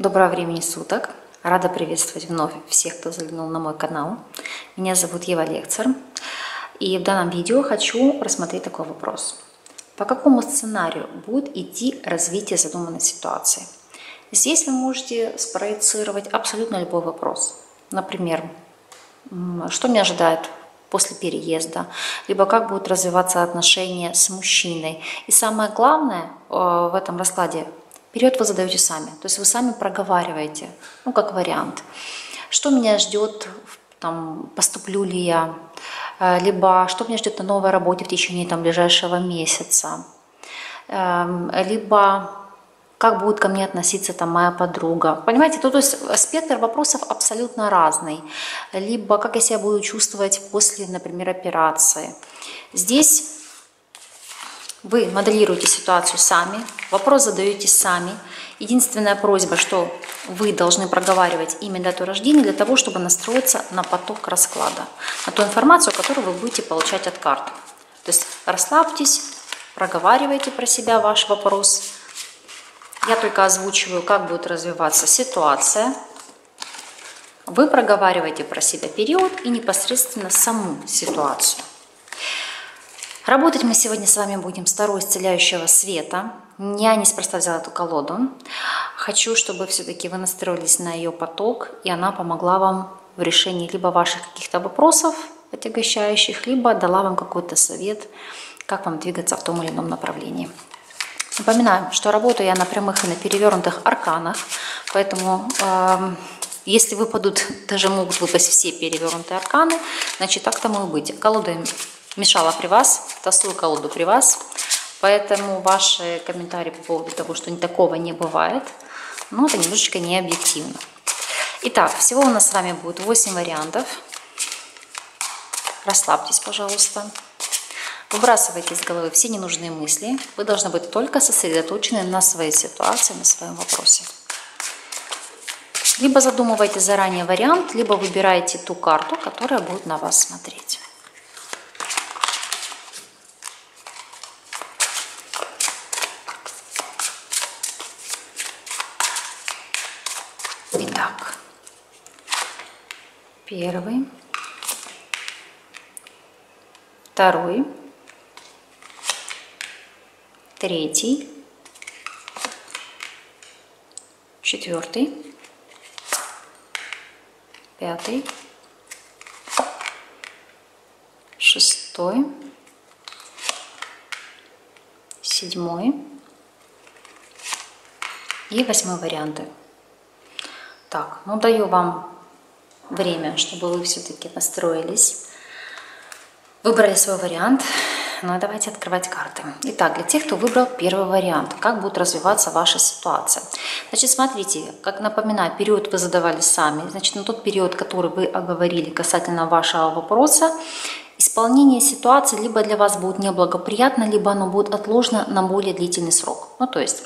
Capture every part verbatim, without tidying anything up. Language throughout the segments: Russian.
Доброго времени суток! Рада приветствовать вновь всех, кто заглянул на мой канал. Меня зовут Ева Лехцер. И в данном видео хочу рассмотреть такой вопрос. По какому сценарию будет идти развитие задуманной ситуации? Здесь вы можете спроецировать абсолютно любой вопрос. Например, что меня ожидает после переезда, либо как будут развиваться отношения с мужчиной. И самое главное в этом раскладе – период вы задаете сами, то есть вы сами проговариваете, ну, как вариант. Что меня ждет, там, поступлю ли я, либо что меня ждет на новой работе в течение там, ближайшего месяца, либо как будет ко мне относиться там, моя подруга. Понимаете, то, то есть спектр вопросов абсолютно разный. Либо как я себя буду чувствовать после, например, операции. Здесь вы моделируете ситуацию сами, вопрос задаете сами. Единственная просьба, что вы должны проговаривать имя, дату рождения, для того, чтобы настроиться на поток расклада, на ту информацию, которую вы будете получать от карт. То есть расслабьтесь, проговаривайте про себя ваш вопрос. Я только озвучиваю, как будет развиваться ситуация. Вы проговариваете про себя период и непосредственно саму ситуацию. Работать мы сегодня с вами будем с таро исцеляющего света. Я неспроста взяла эту колоду. Хочу, чтобы все-таки вы настроились на ее поток, и она помогла вам в решении либо ваших каких-то вопросов отягощающих, либо дала вам какой-то совет, как вам двигаться в том или ином направлении. Напоминаю, что работаю я на прямых и на перевернутых арканах, поэтому э, если выпадут, даже могут выпасть все перевернутые арканы, значит так тому и быть. Колода мешала при вас, тасую колоду при вас, поэтому ваши комментарии по поводу того, что такого не бывает, ну, это немножечко не объективно. Итак, всего у нас с вами будет восемь вариантов. Расслабьтесь, пожалуйста. Выбрасывайте из головы все ненужные мысли. Вы должны быть только сосредоточены на своей ситуации, на своем вопросе. Либо задумывайте заранее вариант, либо выбирайте ту карту, которая будет на вас смотреть. Первый, второй, третий, четвертый, пятый, шестой, седьмой и восьмой варианты. Так, ну даю вам время, чтобы вы все-таки настроились, выбрали свой вариант. Ну, давайте открывать карты. Итак, для тех, кто выбрал первый вариант, как будет развиваться ваша ситуация. Значит, смотрите, как напоминаю, период вы задавали сами. Значит, на тот период, который вы оговорили касательно вашего вопроса, исполнение ситуации либо для вас будет неблагоприятно, либо оно будет отложено на более длительный срок. Ну, то есть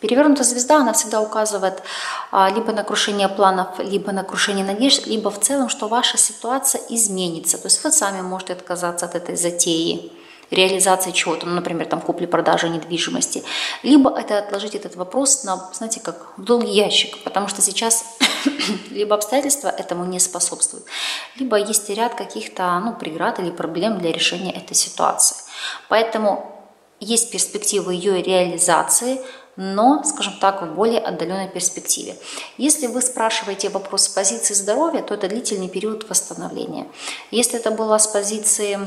перевернутая звезда, она всегда указывает либо на крушение планов, либо на крушение надежд, либо в целом, что ваша ситуация изменится. То есть вы сами можете отказаться от этой затеи, реализации чего-то, ну, например, там купли-продажи недвижимости. Либо это отложить этот вопрос на, знаете, как в долгий ящик, потому что сейчас либо обстоятельства этому не способствуют, либо есть ряд каких-то ну, преград или проблем для решения этой ситуации. Поэтому есть перспективы ее реализации, но, скажем так, в более отдаленной перспективе. Если вы спрашиваете вопрос с позиции здоровья, то это длительный период восстановления. Если это было с позиции,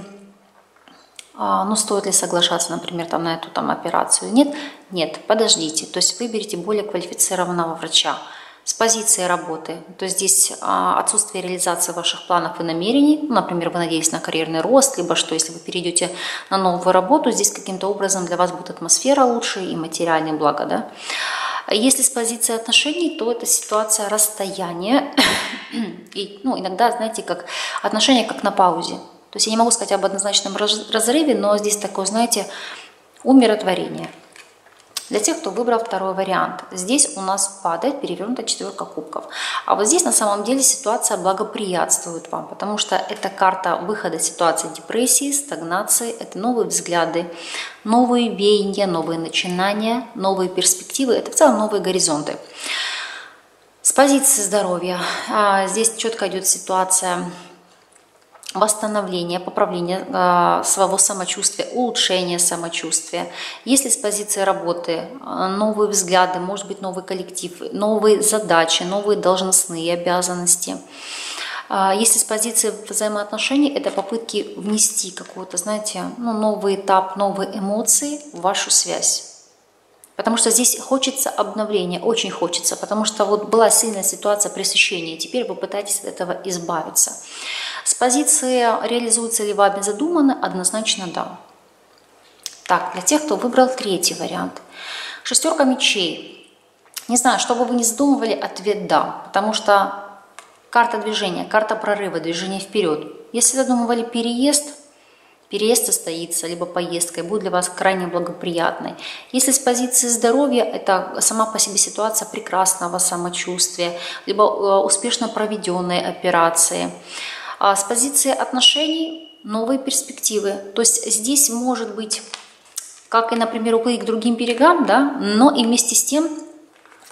ну, стоит ли соглашаться, например, там, на эту там, операцию, нет, нет, подождите, то есть выберите более квалифицированного врача. С позиции работы, то есть здесь отсутствие реализации ваших планов и намерений, ну, например, вы надеетесь на карьерный рост, либо что, если вы перейдете на новую работу, здесь каким-то образом для вас будет атмосфера лучше и материальные блага, да. Если с позиции отношений, то это ситуация расстояния, и, ну, иногда, знаете, как отношения как на паузе, то есть я не могу сказать об однозначном разрыве, но здесь такое, знаете, умиротворение. Для тех, кто выбрал второй вариант, здесь у нас падает перевернутая четверка кубков. А вот здесь на самом деле ситуация благоприятствует вам, потому что это карта выхода из ситуации депрессии, стагнации, это новые взгляды, новые веяния, новые начинания, новые перспективы, это в целом новые горизонты. позиции здоровья. Здесь четко идет ситуация восстановления, поправления своего самочувствия, улучшения самочувствия. Если с позиции работы новые взгляды, может быть новый коллектив, новые задачи, новые должностные обязанности. Если с позиции взаимоотношений, это попытки внести какой-то, знаете, ну, новый этап, новые эмоции в вашу связь. Потому что здесь хочется обновления, очень хочется, потому что вот была сильная ситуация пресыщения, и теперь вы пытаетесь от этого избавиться. С позиции «реализуется ли вами задумано?» однозначно да. Так, для тех, кто выбрал третий вариант. Шестерка мечей. Не знаю, что бы вы ни задумывали, ответ да, потому что карта движения, карта прорыва, движение вперед. Если задумывали переезд, переезд состоится, либо поездка, и будет для вас крайне благоприятной. Если с позиции здоровья, это сама по себе ситуация прекрасного самочувствия, либо успешно проведенные операции. А с позиции отношений новые перспективы. То есть здесь может быть, как и, например, уплыть к другим берегам, да, но и вместе с тем,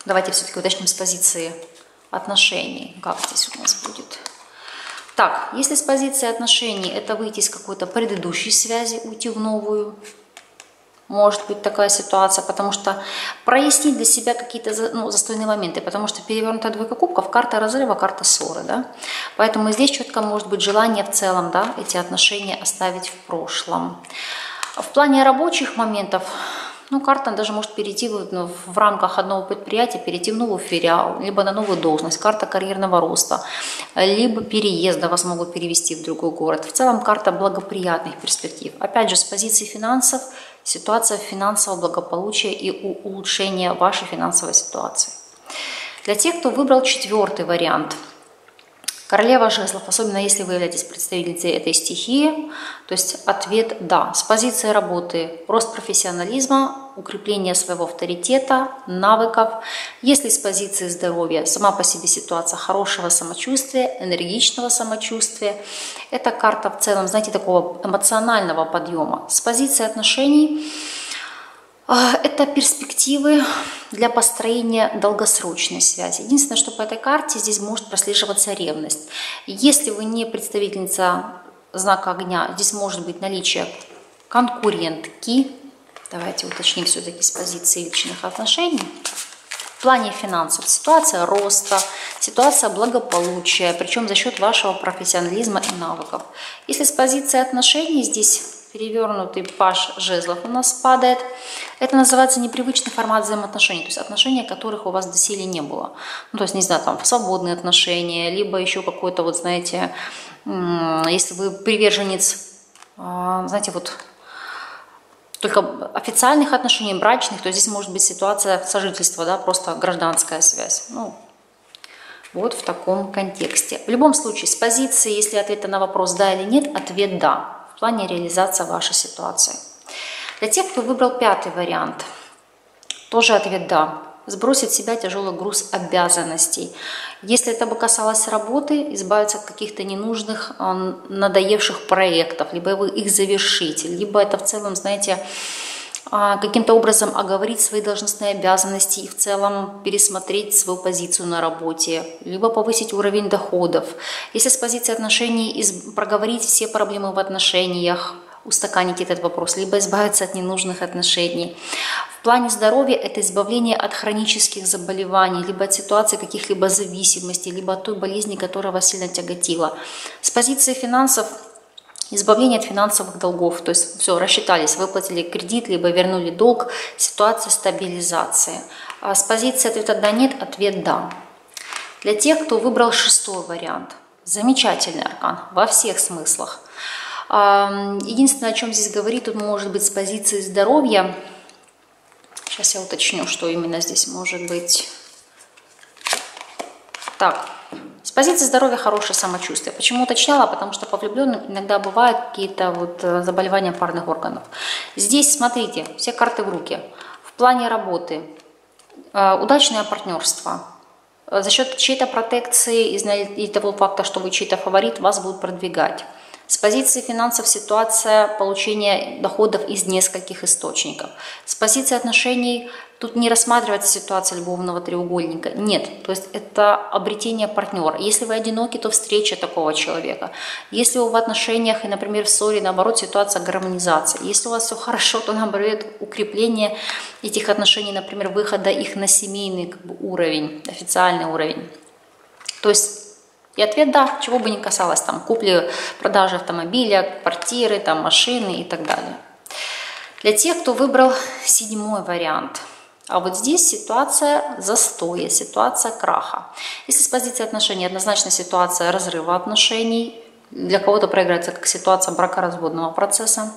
давайте все-таки уточним с позиции отношений, как здесь у нас будет. Так, если с позиции отношений, это выйти из какой-то предыдущей связи, уйти в новую, может быть такая ситуация, потому что прояснить для себя какие-то, ну, застойные моменты, потому что перевернутая двойка кубков, карта разрыва, карта ссоры, да, поэтому здесь четко может быть желание в целом, да, эти отношения оставить в прошлом. В плане рабочих моментов, ну, карта даже может перейти в, ну, в рамках одного предприятия, перейти в новый филиал, либо на новую должность, карта карьерного роста, либо переезда вас могут перевести в другой город. В целом карта благоприятных перспектив. Опять же, с позиции финансов, ситуация финансового благополучия и улучшения вашей финансовой ситуации. Для тех, кто выбрал четвертый вариант, королева жезлов, особенно если вы являетесь представительницей этой стихии, то есть ответ да. С позиции работы рост профессионализма, укрепление своего авторитета, навыков. Если с позиции здоровья, сама по себе ситуация хорошего самочувствия, энергичного самочувствия. Это карта в целом, знаете, такого эмоционального подъема. С позиции отношений это перспективы для построения долгосрочной связи. Единственное, что по этой карте здесь может прослеживаться ревность. Если вы не представительница знака огня, здесь может быть наличие конкурентки. Давайте уточним все-таки с позиции личных отношений. В плане финансов ситуация роста, ситуация благополучия, причем за счет вашего профессионализма и навыков. Если с позиции отношений здесь перевернутый паж жезлов у нас падает. Это называется непривычный формат взаимоотношений, то есть отношения, которых у вас доселе не было. Ну, то есть, не знаю, там свободные отношения, либо еще какой-то, вот знаете, если вы приверженец, знаете, вот только официальных отношений, брачных, то здесь может быть ситуация сожительства, да, просто гражданская связь. Ну, вот в таком контексте. В любом случае, с позиции, если ответа на вопрос «да» или «нет», ответ «да». В плане реализации вашей ситуации. Для тех, кто выбрал пятый вариант, тоже ответ «да». Сбросить с себя тяжелый груз обязанностей. Если это бы касалось работы, избавиться от каких-то ненужных, надоевших проектов, либо вы их завершите, либо это в целом, знаете, каким-то образом оговорить свои должностные обязанности и в целом пересмотреть свою позицию на работе, либо повысить уровень доходов. Если с позиции отношений проговорить все проблемы в отношениях, устаканить этот вопрос, либо избавиться от ненужных отношений. В плане здоровья это избавление от хронических заболеваний, либо от ситуации каких-либо зависимостей, либо от той болезни, которая вас сильно тяготила. С позиции финансов избавление от финансовых долгов, то есть все, рассчитались, выплатили кредит, либо вернули долг, ситуация стабилизации. А с позиции ответа «да», «нет», ответ «да». Для тех, кто выбрал шестой вариант, замечательный аркан во всех смыслах. Единственное, о чем здесь говорит, он может быть с позиции здоровья. Сейчас я уточню, что именно здесь может быть. Так. С позиции здоровья хорошее самочувствие. Почему уточняла? Потому что по влюбленным иногда бывают какие-то вот заболевания парных органов. Здесь, смотрите, все карты в руки. В плане работы удачное партнерство. За счет чьей-то протекции и того факта, что вы чей-то фаворит, вас будут продвигать. С позиции финансов ситуация получения доходов из нескольких источников. С позиции отношений тут не рассматривается ситуация любовного треугольника. Нет, то есть это обретение партнера. Если вы одиноки, то встреча такого человека. Если вы в отношениях и, например, в ссоре, наоборот, ситуация гармонизации. Если у вас все хорошо, то наоборот укрепление этих отношений, например, выхода их на семейный как бы, уровень, официальный уровень. То есть... И ответ да, чего бы ни касалось, там, купли, продажи автомобиля, квартиры, там, машины и так далее. Для тех, кто выбрал седьмой вариант, а вот здесь ситуация застоя, ситуация краха. Если с позиции отношений однозначно ситуация разрыва отношений, для кого-то проиграется как ситуация бракоразводного процесса.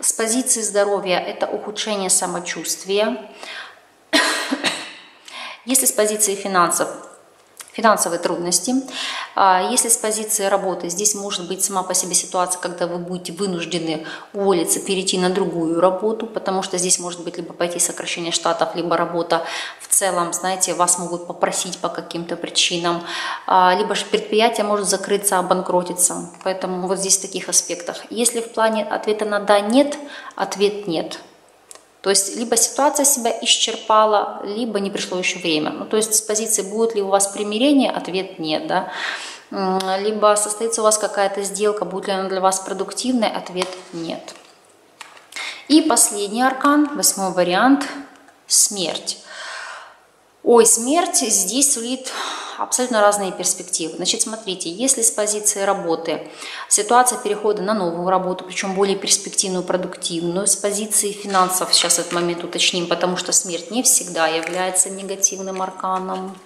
С позиции здоровья это ухудшение самочувствия. Если с позиции финансов, финансовые трудности. Если с позиции работы, здесь может быть сама по себе ситуация, когда вы будете вынуждены уволиться, перейти на другую работу, потому что здесь может быть либо пойти сокращение штатов, либо работа в целом, знаете, вас могут попросить по каким-то причинам, либо же предприятие может закрыться, обанкротиться. Поэтому вот здесь в таких аспектах. Если в плане ответа на «да», «нет», ответ «нет». То есть, либо ситуация себя исчерпала, либо не пришло еще время. Ну, то есть, с позиции «будет ли у вас примирение?» ответ «нет». Да? Либо состоится у вас какая-то сделка, будет ли она для вас продуктивной? Ответ «нет». И последний аркан, восьмой вариант – смерть. Ой, смерть здесь сулит абсолютно разные перспективы. Значит, смотрите, если с позиции работы ситуация перехода на новую работу, причем более перспективную, продуктивную, с позиции финансов, сейчас этот момент уточним, потому что смерть не всегда является негативным арканом.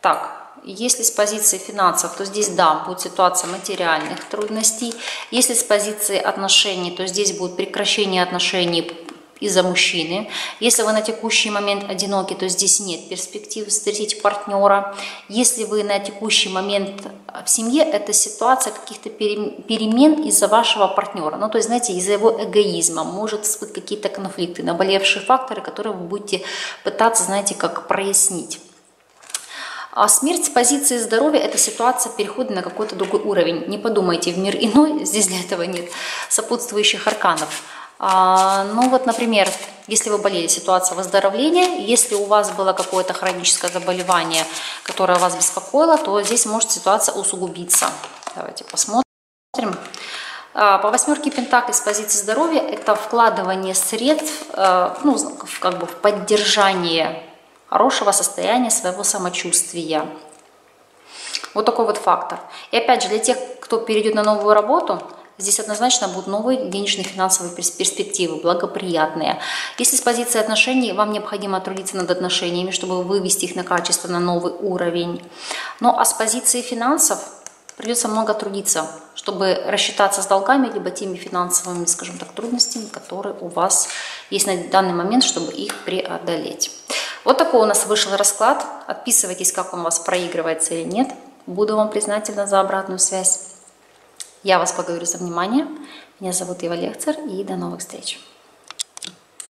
Так. Если с позиции финансов, то здесь, да, будет ситуация материальных трудностей. Если с позиции отношений, то здесь будет прекращение отношений из-за мужчины. Если вы на текущий момент одиноки, то здесь нет перспектив встретить партнера. Если вы на текущий момент в семье, это ситуация каких-то перемен из-за вашего партнера. Ну, то есть, знаете, из-за его эгоизма может быть какие-то конфликты, наболевшие факторы, которые вы будете пытаться, знаете, как прояснить. А смерть с позиции здоровья – это ситуация перехода на какой-то другой уровень. Не подумайте, в мир иной, здесь для этого нет сопутствующих арканов. А, ну вот, например, если вы болели, ситуация выздоровления, если у вас было какое-то хроническое заболевание, которое вас беспокоило, то здесь может ситуация усугубиться. Давайте посмотрим. А, по восьмерке пентаклей с позиции здоровья это вкладывание средств, а, ну, как бы в поддержание хорошего состояния своего самочувствия. Вот такой вот фактор. И опять же, для тех, кто перейдет на новую работу, здесь однозначно будут новые денежные финансовые перспективы, благоприятные. Если с позиции отношений, вам необходимо трудиться над отношениями, чтобы вывести их на качество, на новый уровень. Ну а с позиции финансов придется много трудиться, чтобы рассчитаться с долгами, либо теми финансовыми, скажем так, трудностями, которые у вас есть на данный момент, чтобы их преодолеть. Вот такой у нас вышел расклад. Отписывайтесь, как он у вас проигрывается или нет. Буду вам признательна за обратную связь. Я вас благодарю за внимание. Меня зовут Ева Лехцер, и до новых встреч.